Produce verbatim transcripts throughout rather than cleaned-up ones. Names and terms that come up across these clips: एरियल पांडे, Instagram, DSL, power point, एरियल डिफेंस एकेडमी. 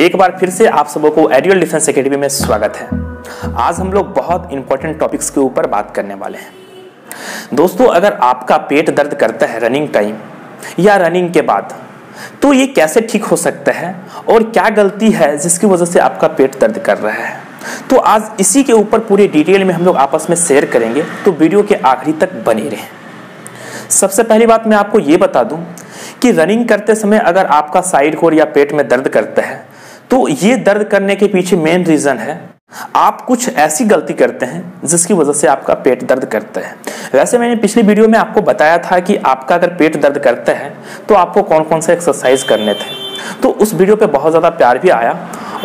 एक बार फिर से आप सबों को एरियल डिफेंस एकेडमी में स्वागत है। आज हम लोग बहुत इंपॉर्टेंट टॉपिक्स के ऊपर बात करने वाले हैं। दोस्तों, अगर आपका पेट दर्द करता है रनिंग टाइम या रनिंग के बाद, तो ये कैसे ठीक हो सकता है और क्या गलती है जिसकी वजह से आपका पेट दर्द कर रहा है, तो आज इसी के ऊपर पूरे डिटेल में हम लोग आपस में शेयर करेंगे, तो वीडियो के आखिरी तक बने रहें। सबसे पहली बात मैं आपको ये बता दूं कि रनिंग करते समय अगर आपका साइड कोर या पेट में दर्द करता है, तो ये दर्द करने के पीछे मेन रीज़न है आप कुछ ऐसी गलती करते हैं जिसकी वजह से आपका पेट दर्द करता है। वैसे मैंने पिछली वीडियो में आपको बताया था कि आपका अगर पेट दर्द करता है तो आपको कौन कौन से एक्सरसाइज करने थे, तो उस वीडियो पे बहुत ज़्यादा प्यार भी आया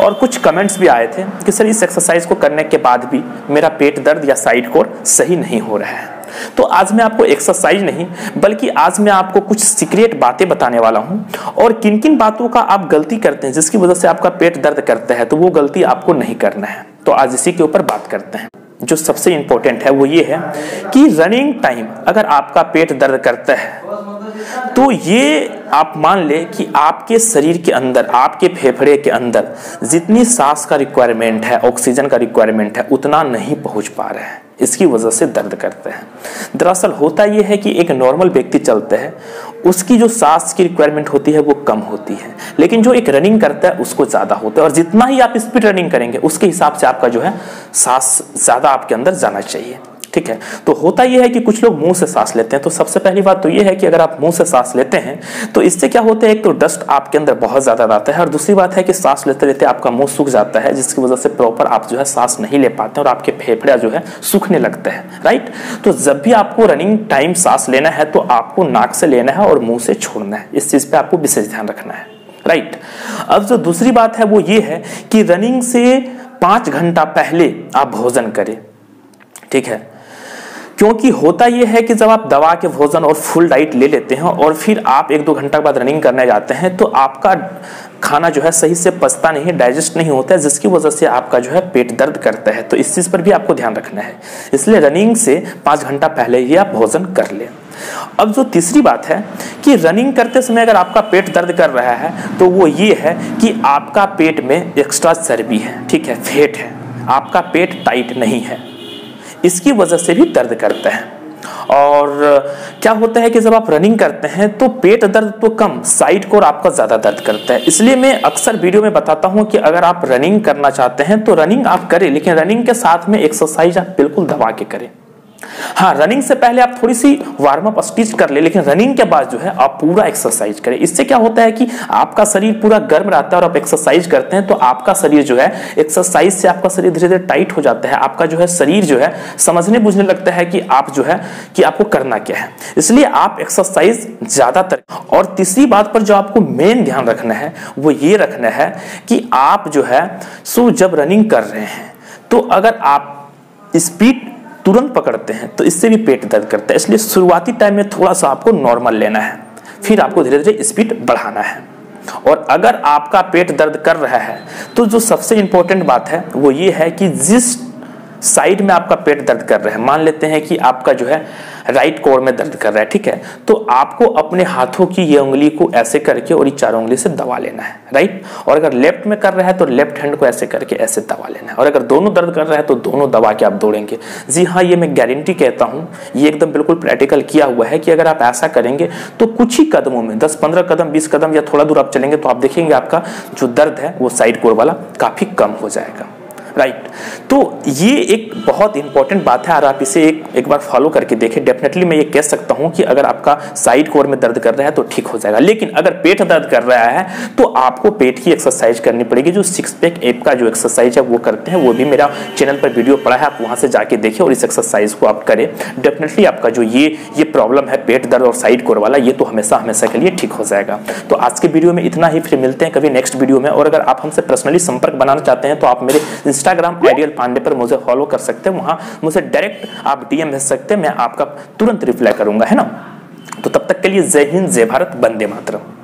और कुछ कमेंट्स भी आए थे कि सर, इस एक्सरसाइज को करने के बाद भी मेरा पेट दर्द या साइड कोर सही नहीं हो रहा है। तो आज मैं आपको एक्सरसाइज नहीं बल्कि आज मैं आपको कुछ सीक्रेट बातें बताने वाला हूं, और किन किन बातों का आप गलती करते हैं जिसकी वजह से आपका पेट दर्द करता है, तो वो गलती आपको नहीं करना है। तो आज इसी के ऊपर बात करते हैं। जो सबसे इंपॉर्टेंट है वो ये है कि रनिंग टाइम अगर आपका पेट दर्द करता है, तो ये आप मान ले कि आपके शरीर के अंदर, आपके फेफड़े के अंदर जितनी सांस का रिक्वायरमेंट है, ऑक्सीजन का रिक्वायरमेंट है, उतना नहीं पहुंच पा रहा है, इसकी वजह से दर्द करते हैं। दरअसल होता यह है कि एक नॉर्मल व्यक्ति चलता है, उसकी जो सांस की रिक्वायरमेंट होती है वो कम होती है, लेकिन जो एक रनिंग करता है उसको ज़्यादा होता है। और जितना ही आप स्पीड रनिंग करेंगे उसके हिसाब से आपका जो है सांस ज़्यादा आपके अंदर जाना चाहिए, ठीक है। तो होता यह है कि कुछ लोग मुंह से सांस लेते हैं। तो सबसे पहली बात तो यह है कि अगर आप मुंह से सांस लेते हैं तो इससे क्या होता है, एक तो डस्ट आपके अंदर बहुत ज़्यादा आता है, और दूसरी बात है कि सांस लेते लेते आपका मुंह सूख जाता है, जिसकी वजह से प्रॉपर आप जो है सांस नहीं ले पाते और आपके फेफड़ा जो है सूखने लगते हैं, राइट। तो जब भी आपको रनिंग टाइम सांस लेना है तो आपको नाक से लेना है और मुँह से छोड़ना है, इस चीज़ पर आपको विशेष ध्यान रखना है, राइट। अब जो दूसरी बात है वो ये है कि रनिंग से पाँच घंटा पहले आप भोजन करें, ठीक है, क्योंकि होता यह है कि जब आप दवा के भोजन और फुल डाइट ले लेते हैं और फिर आप एक दो घंटा के बाद रनिंग करने जाते हैं, तो आपका खाना जो है सही से पचता नहीं है, डाइजेस्ट नहीं होता है, जिसकी वजह से आपका जो है पेट दर्द करता है। तो इस चीज़ पर भी आपको ध्यान रखना है, इसलिए रनिंग से पाँच घंटा पहले ही आप भोजन कर लें। अब जो तीसरी बात है कि रनिंग करते समय अगर आपका पेट दर्द कर रहा है, तो वो ये है कि आपका पेट में एक्स्ट्रा चर्बी है, ठीक है, फैट है, आपका पेट टाइट नहीं है, इसकी वजह से भी दर्द करता है। और क्या होता है कि जब आप रनिंग करते हैं तो पेट दर्द तो कम, साइड कोर आपका ज़्यादा दर्द करता है। इसलिए मैं अक्सर वीडियो में बताता हूँ कि अगर आप रनिंग करना चाहते हैं तो रनिंग आप करें, लेकिन रनिंग के साथ में एक्सरसाइज आप बिल्कुल दबा के करें। हाँ, रनिंग से पहले आप थोड़ी सी वार्म अप स्टिच कर ले, लेकिन रनिंग के बाद जो है आप पूरा एक्सरसाइज करें। इससे क्या होता है कि आपका शरीर पूरा गर्म रहता है और आप एक्सरसाइज करते हैं तो आपका शरीर जो है एक्सरसाइज से आपका शरीर धीरे धीरे टाइट हो जाता है, आपका जो है शरीर जो है समझने बुझने लगता है कि आप जो है कि आपको करना क्या है। इसलिए आप एक्सरसाइज ज़्यादातर। और तीसरी बात पर जो आपको मेन ध्यान रखना है वो ये रखना है कि आप जो है सो जब रनिंग कर रहे हैं तो अगर आप स्पीड तुरंत पकड़ते हैं तो इससे भी पेट दर्द करता है। इसलिए शुरुआती टाइम में थोड़ा सा आपको नॉर्मल लेना है, फिर आपको धीरे धीरे स्पीड बढ़ाना है। और अगर आपका पेट दर्द कर रहा है तो जो सबसे इम्पोर्टेंट बात है वो ये है कि जिस साइड में आपका पेट दर्द कर रहा है, मान लेते हैं कि आपका जो है राइट कोर में दर्द कर रहा है, ठीक है, तो आपको अपने हाथों की ये उंगली को ऐसे करके और ये चारों उंगली से दबा लेना है, राइट। और अगर लेफ्ट में कर रहा है तो लेफ्ट हैंड को ऐसे करके ऐसे दबा लेना है, और अगर दोनों दर्द कर रहा है तो दोनों दबा के आप दौड़ेंगे। जी हाँ, ये मैं गारंटी कहता हूँ, ये एकदम बिल्कुल प्रैक्टिकल किया हुआ है कि अगर आप ऐसा करेंगे तो कुछ ही कदमों में दस पंद्रह कदम बीस कदम या थोड़ा दूर आप चलेंगे तो आप देखेंगे आपका जो दर्द है वो साइड कोर वाला काफ़ी कम हो जाएगा, राइट right. तो ये एक बहुत इंपॉर्टेंट बात है और आप इसे एक एक बार फॉलो करके देखें। डेफिनेटली मैं ये कह सकता हूँ कि अगर आपका साइड कोर में दर्द कर रहा है तो ठीक हो जाएगा, लेकिन अगर पेट दर्द कर रहा है तो आपको पेट की एक्सरसाइज करनी पड़ेगी। जो सिक्स पैक ऐप का जो एक्सरसाइज है वो करते हैं, वो भी मेरा चैनल पर वीडियो पड़ा है, आप वहाँ से जाके देखें और इस एक्सरसाइज को आप करें। डेफिनेटली आपका जो ये ये प्रॉब्लम है पेट दर्द और साइड कोर वाला, ये तो हमेशा हमेशा के लिए ठीक हो जाएगा। तो आज के वीडियो में इतना ही, फिर मिलते हैं कभी नेक्स्ट वीडियो में। और अगर आप हमसे पर्सनली संपर्क बनाना चाहते हैं तो आप मेरे इंस्टाग्राम एरियल पांडे पर मुझे फॉलो कर सकते हैं, वहां मुझे डायरेक्ट आप डीएम भेज सकते हैं, मैं आपका तुरंत रिप्लाई करूंगा, है ना। तो तब तक के लिए जय हिंद, जय भारत, वंदे मातरम।